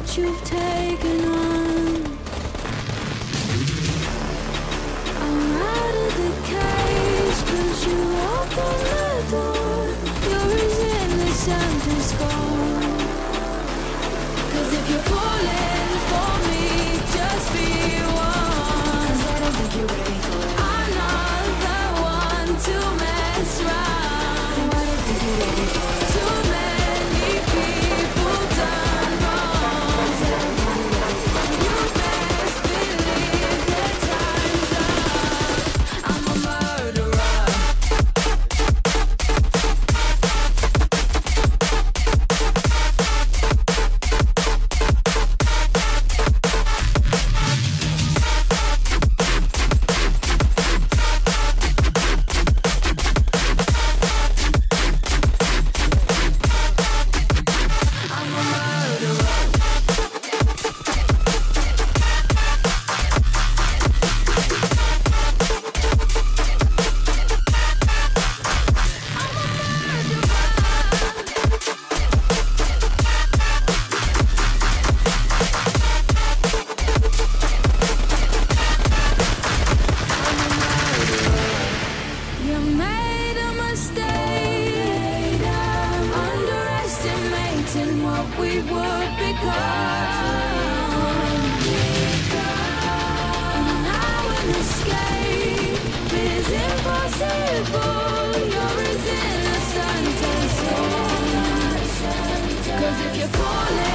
what you've taken on. I'm out of the cage, 'cause you open the door. You're as endless and as gone. 'Cause if you're falling for me, just be warned. 'Cause I don't think you're ready for it. I'm not the one to mess around. And I don't think you're ready for it. Too many people done wrong. You best believe the time's up. I'm a murderer. You're falling.